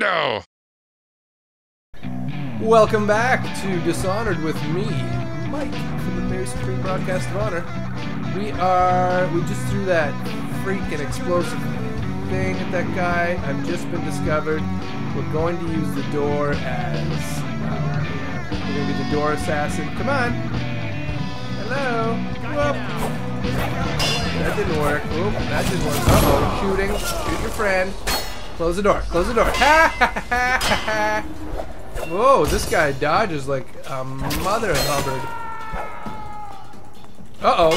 Weirdo! Welcome back to Dishonored with me, Mike, from the Mary Supreme Broadcast of Honor. We just threw that freaking explosive thing at that guy. I've just been discovered. We're going to use the door as... we're going to be the door assassin. Come on! Hello! That didn't work. Oop, that didn't work. Uh-oh, shooting. Shoot your friend. Close the door. Close the door. Ha ha ha ha ha! Whoa, this guy dodges like a mother hubbard. Uh-oh.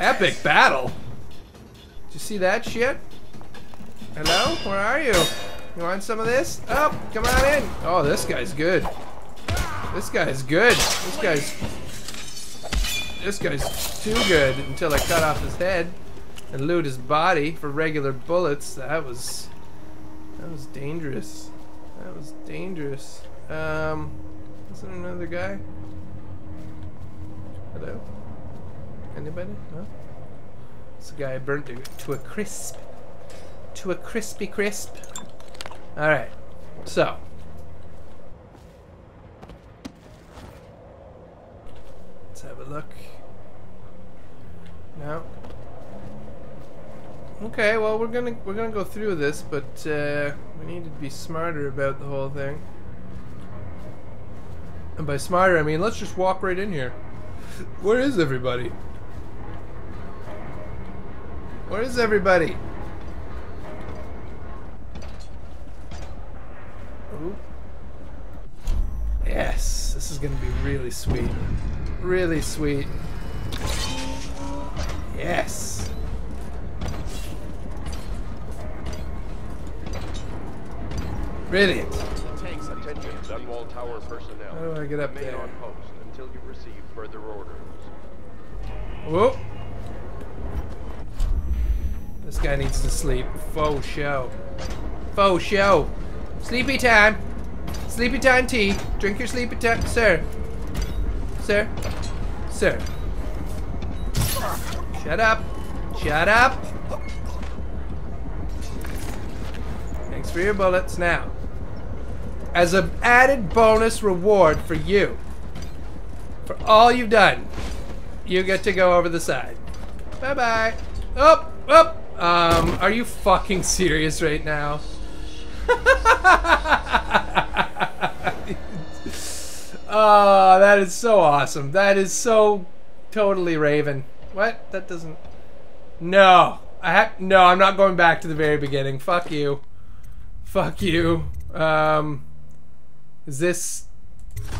Epic battle. Did you see that shit? Hello? Where are you? You want some of this? Oh, come on in. Oh, this guy's good. This guy's good. This guy's too good until I cut off his head and loot his body for regular bullets. That was dangerous. That was dangerous. Is there another guy? Hello? Anybody? No? It's a guy burnt to a crisp. To a crispy crisp. Alright, so. Let's have a look. No. Okay, well we're gonna go through this, but we need to be smarter about the whole thing. And by smarter, I mean let's just walk right in here. Where is everybody? Where is everybody? Ooh. Yes, this is gonna be really sweet, really sweet. Yes. Brilliant. Attention, Dunwall Tower personnel. How do I get up there? On post until you receive further orders. Whoa. This guy needs to sleep. Faux show. Faux show. Sleepy time. Sleepy time tea. Drink your sleepy time. Sir. Sir. Sir. Shut up. Shut up. Thanks for your bullets now. As an added bonus reward for you, for all you've done, you get to go over the side. Bye bye. Oh, oh. Are you fucking serious right now? Oh, that is so awesome. That is so totally Raven. What? That doesn't. No, no. I'm not going back to the very beginning. Fuck you. Fuck you. Is this...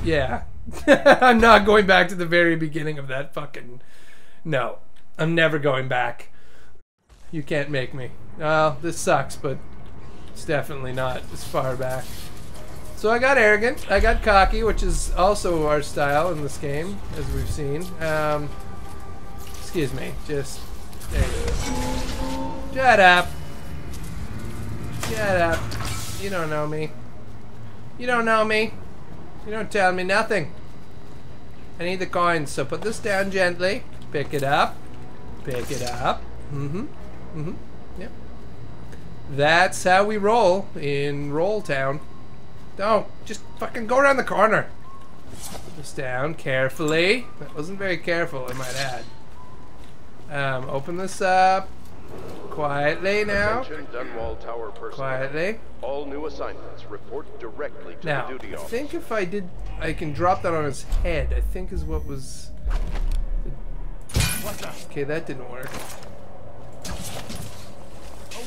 Yeah. I'm not going back to the very beginning of that fucking... No. I'm never going back. You can't make me. Well, this sucks, but it's definitely not as far back. So I got arrogant. I got cocky, which is also our style in this game, as we've seen. Excuse me. Just... There you go. Shut up. Shut up. You don't know me. You don't know me. You don't tell me nothing. I need the coins, so put this down gently. Pick it up. Pick it up. Mm-hmm. Mm-hmm. Yep. That's how we roll in Roll Town. Don't. Just fucking go around the corner. Put this down carefully. That wasn't very careful, I might add. Open this up. Quietly now. Dunwall Tower quietly. All new assignments report directly to now, the duty office. I think if I did, I can drop that on his head. I think is what was. What the? Okay, that didn't work.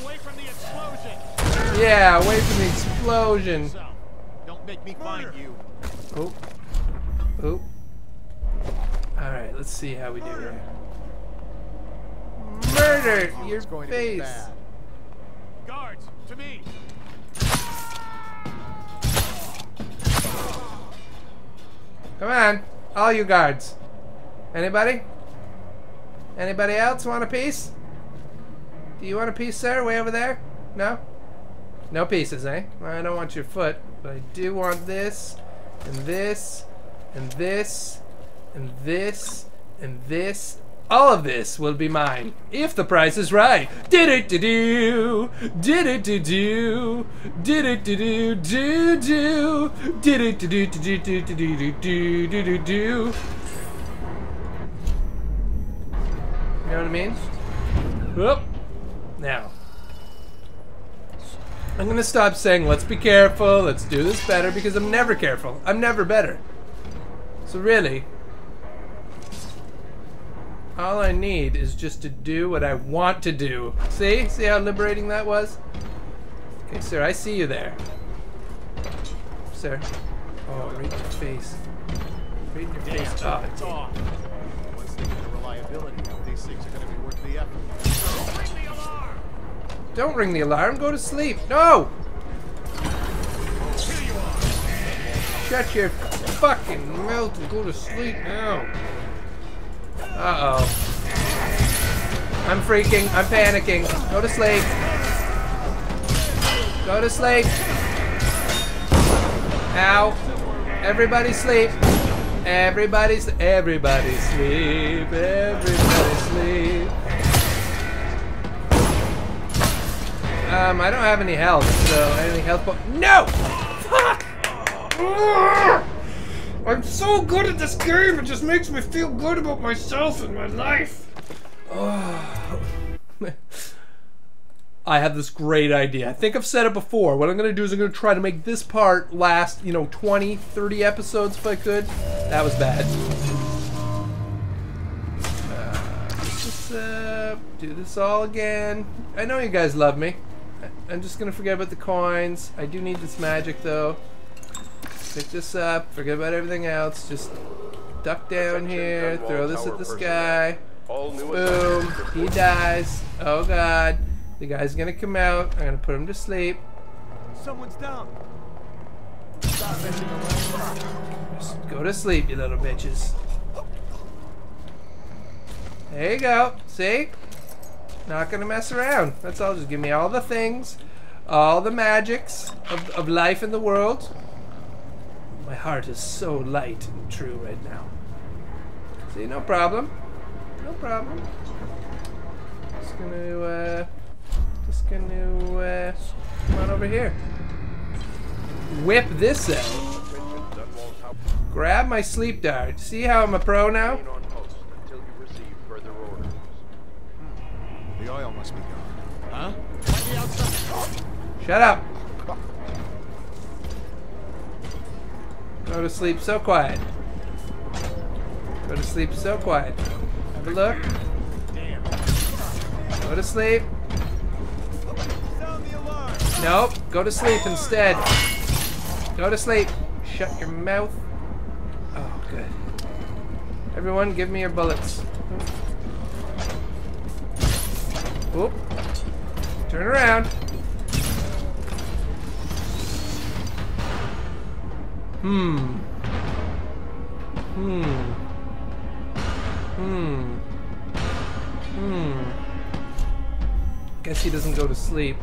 Away from the explosion. Yeah, away from the explosion. Don't make me find you. Oh, oh. All right, let's see how we do here. Murder your face. Guards, to me. Come on, all you guards. Anybody? Anybody else want a piece? Do you want a piece, sir? Way over there? No? No pieces, eh? I don't want your foot, but I do want this, and this, and this, and this, and this, All of this will be mine, if the price is right. Do-do-do-do, do-do-do-do, do-do-do-do-do-do, do-do-do-do-do-do-do-do-do-do-do. You know what I mean? Whoop. Now. I'm gonna stop saying, let's be careful, let's do this better, because I'm never careful. I'm never better. So really, all I need is just to do what I want to do. See? See how liberating that was? Okay, sir, I see you there. Sir. Oh, right in your face. Right in your face. Oh. It's off. Once they get the reliability, these things are gonna be worth the effort. Ring the alarm! Don't ring the alarm, go to sleep. No! Here you are. Shut your fucking mouth and go to sleep now. Uh-oh. I'm freaking. I'm panicking. Go to sleep. Go to sleep. Ow. Everybody sleep. Everybody sleep. Everybody sleep. I don't have any health, so any health po- No! Fuck! I'm so good at this game, it just makes me feel good about myself and my life. Oh. I have this great idea. I think I've said it before. What I'm gonna do is I'm gonna try to make this part last, you know, 20, 30 episodes if I could. That was bad. Let's do this all again. I know you guys love me. I'm just gonna forget about the coins. I do need this magic though. Pick this up, forget about everything else, just duck down here, throw this at this guy, boom, he dies, oh god, the guy's gonna come out, I'm gonna put him to sleep. Someone's down. Just go to sleep, you little bitches. There you go, see? Not gonna mess around, that's all, just give me all the things, all the magics of life in the world. My heart is so light and true right now. See, no problem. No problem. Just gonna come on over here. Whip this out. Grab my sleep dart. See how I'm a pro now? The oil must be gone. Huh? Shut up. Go to sleep so quiet. Go to sleep so quiet. Have a look. Go to sleep. Nope. Go to sleep instead. Go to sleep. Shut your mouth. Oh, good. Everyone, give me your bullets. Oop. Turn around. Guess he doesn't go to sleep.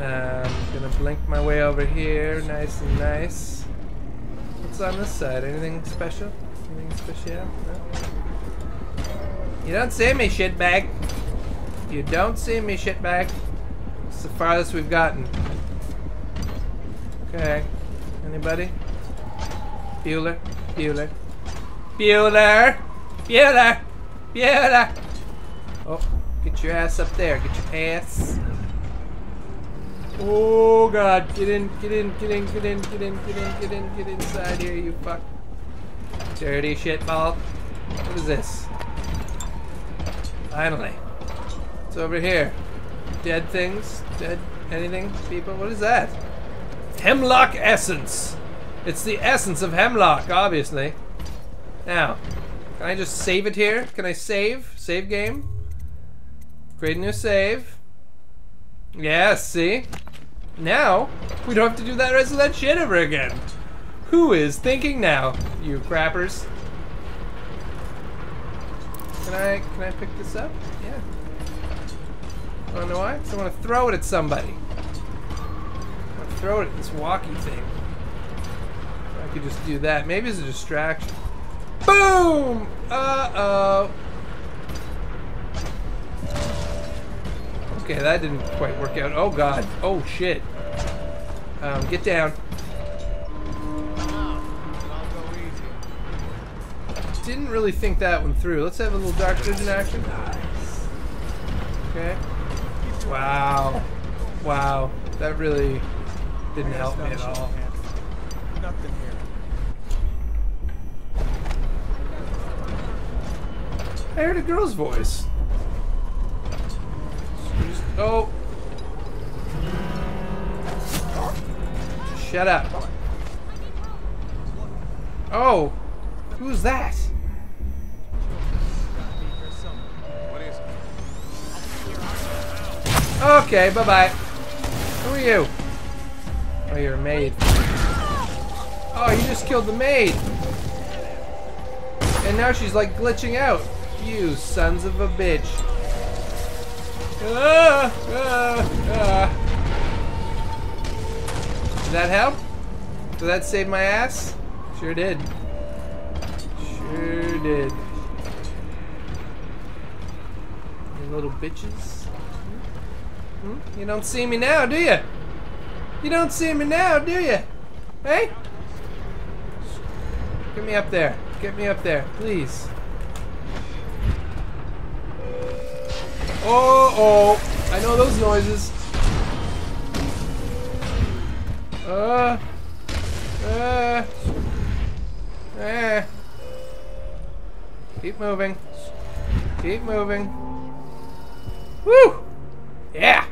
I'm gonna blink my way over here, nice and nice. What's on this side? Anything special? Anything special? No. You don't see me, shitbag. You don't see me, shitbag. It's the farthest we've gotten. Okay. Anybody? Bueller? Bueller? Bueller! Bueller! Bueller! Oh, get your ass up there. Get your ass. Oh god, get inside here, you fuck. Dirty shitball. What is this? Finally. It's over here. Dead things? Dead anything? People? What is that? Hemlock essence. It's the essence of hemlock, obviously. Now, can I just save it here? Can I save? Save game? Create a new save. Yes, see? Now, we don't have to do that rest of that shit ever again. Who is thinking now, you crappers? Can I pick this up? Yeah. I don't know why, because I want to throw it at somebody. Throw it at this walkie thing. I could just do that. Maybe it's a distraction. Boom! Uh-oh. Okay, that didn't quite work out. Oh god. Oh shit. Get down. Didn't really think that one through. Let's have a little Dark Vision action. Okay. Wow. Wow. That really didn't help me at all. Nothing here. I heard a girl's voice. Oh. Shut up. Oh. Who's that? Okay, bye-bye. Who are you? Oh, you're a maid. Oh, you just killed the maid. And now she's like glitching out. You sons of a bitch. Did that help? Did that save my ass? Sure did. Sure did. You little bitches. You don't see me now, do you? You don't see me now, do you? Hey? Get me up there. Get me up there, please. Oh, I know those noises. Keep moving. Keep moving. Woo! Yeah!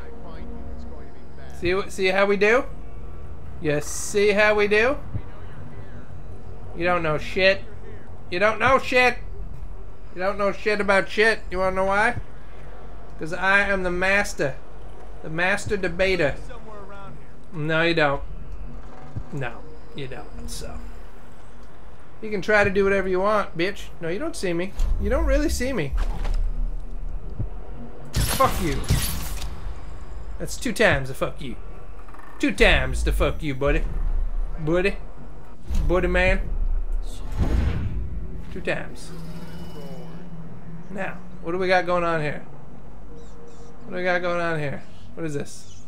See how we do? You see how we do? You don't know shit. You don't know shit. You don't know shit about shit. You wanna know why? Because I am the master. The master debater. Somewhere around here. No, you don't. No, you don't. So. You can try to do whatever you want, bitch. No, you don't see me. You don't really see me. Fuck you. That's 2 times the fuck you. 2 times the fuck you, buddy. Buddy. Buddy man. 2 times. Now, what do we got going on here? What do we got going on here? What is this?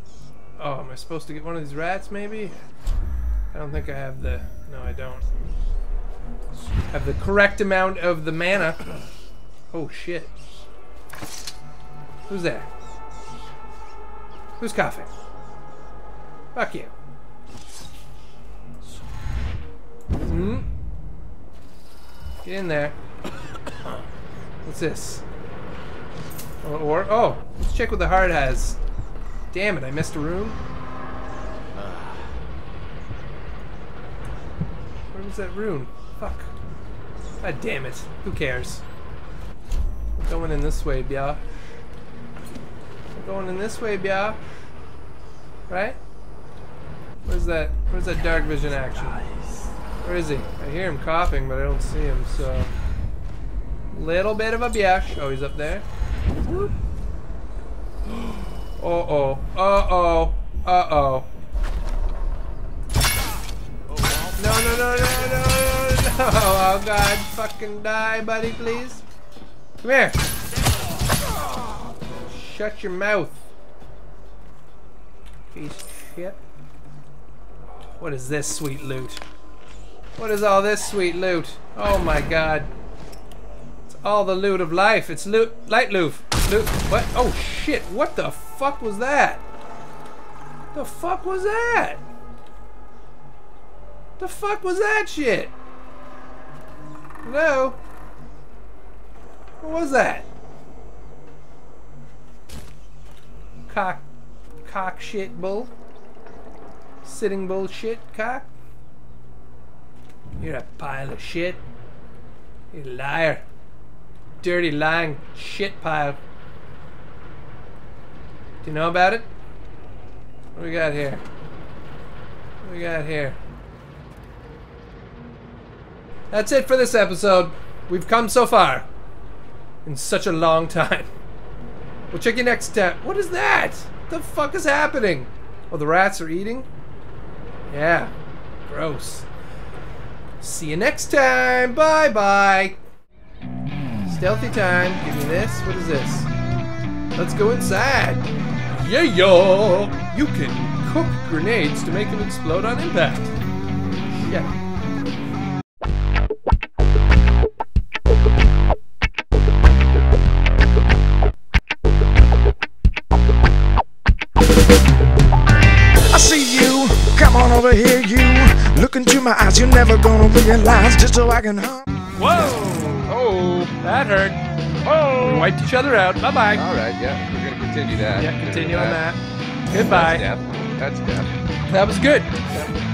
Oh, am I supposed to get one of these rats, maybe? I don't think I have the... No, I don't. I have the correct amount of the mana. Oh, shit. Who's there? Who's coughing? Fuck you. Mm-hmm. Get in there. What's this? Or, oh, let's check what the heart has. Damn it, I missed a room. Where was that room? Fuck. God damn it. Who cares? We're going in this way, bya. We're going in this way, bya. Right? Where's that? Where's that dark vision action? Where is he? I hear him coughing, but I don't see him, so... Little bit of a biash. Oh, he's up there. Uh-oh. Uh-oh. Uh-oh. No, no, no, no, no, no. Oh, God. Fucking die, buddy, please. Come here. Shut your mouth. Piece of shit. What is this sweet loot? What is all this sweet loot? Oh, my God. All the loot of life. It's loot, light loot. Loot. What? Oh shit! What the fuck was that? The fuck was that? The fuck was that shit? Hello? What was that? Cock shit bull. Sitting bullshit cock. You're a pile of shit. You liar. Dirty, lying shit pile. Do you know about it? What do we got here? What do we got here? That's it for this episode. We've come so far in such a long time. We'll check you next time. What is that? What the fuck is happening? Oh, the rats are eating? Yeah. Gross. See you next time. Bye-bye. Stealthy time. Give me this. What is this? Let's go inside. Yeah, yo! You can cook grenades to make them explode on impact. Yeah. Over here, you look into my eyes. You're never gonna realize just so I can. Whoa! Oh, that hurt. Oh, we wiped each other out. Bye bye. All right, yeah, we're gonna continue that. Yeah, continue on that. Goodbye. That's death. That was good.